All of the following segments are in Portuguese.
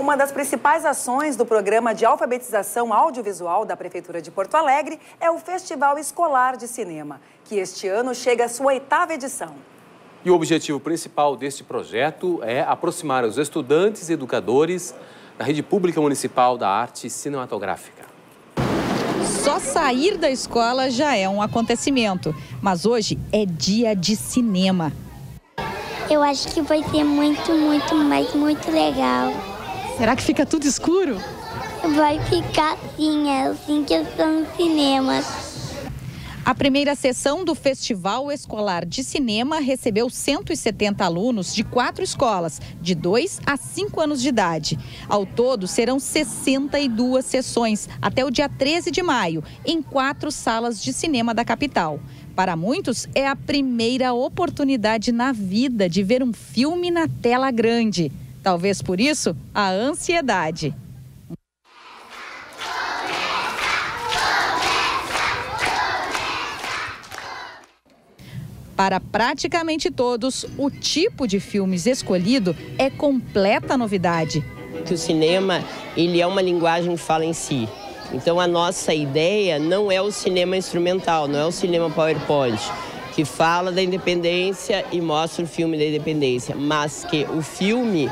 Uma das principais ações do Programa de Alfabetização Audiovisual da Prefeitura de Porto Alegre é o Festival Escolar de Cinema, que este ano chega à sua 8ª edição. E o objetivo principal deste projeto é aproximar os estudantes e educadores da Rede Pública Municipal da Arte Cinematográfica. Só sair da escola já é um acontecimento, mas hoje é dia de cinema. Eu acho que vai ser muito legal. Será que fica tudo escuro? Vai ficar sim, é assim que eu estou no cinema. A primeira sessão do Festival Escolar de Cinema recebeu 170 alunos de 4 escolas, de 2 a 5 anos de idade. Ao todo, serão 62 sessões, até o dia 13 de maio, em 4 salas de cinema da capital. Para muitos, é a primeira oportunidade na vida de ver um filme na tela grande. Talvez por isso, a ansiedade. Para praticamente todos, o tipo de filmes escolhido é completa novidade. O cinema, ele é uma linguagem que fala em si. Então a nossa ideia não é o cinema instrumental, não é o cinema PowerPoint, que fala da independência e mostra o filme da independência, mas que o filme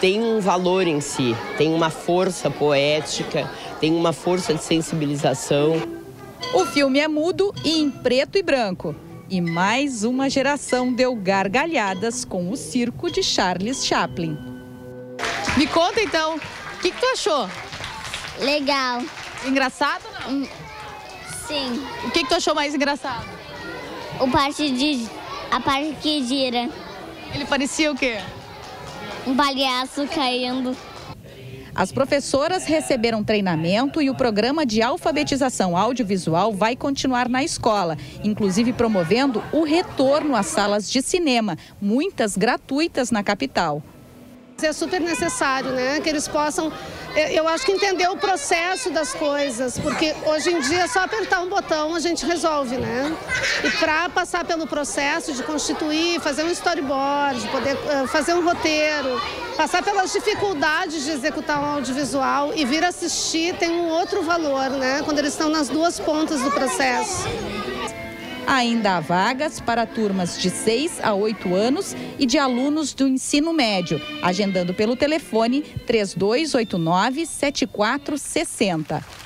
tem um valor em si, tem uma força poética, tem uma força de sensibilização. O filme é mudo e em preto e branco. E mais uma geração deu gargalhadas com o circo de Charles Chaplin. Me conta então, o que tu achou? Legal. Engraçado ou não? Sim. O que tu achou mais engraçado? A parte que gira. Ele parecia o quê? Um palhaço caindo. As professoras receberam treinamento e o programa de alfabetização audiovisual vai continuar na escola, inclusive promovendo o retorno às salas de cinema, muitas gratuitas na capital. É super necessário, né, que eles possam, eu acho que entender o processo das coisas, porque hoje em dia é só apertar um botão, a gente resolve, né? E para passar pelo processo de constituir, fazer um storyboard, poder fazer um roteiro, passar pelas dificuldades de executar um audiovisual e vir assistir tem um outro valor, né, quando eles estão nas duas pontas do processo. Ainda há vagas para turmas de 6 a 8 anos e de alunos do ensino médio, agendando pelo telefone 3289-7460.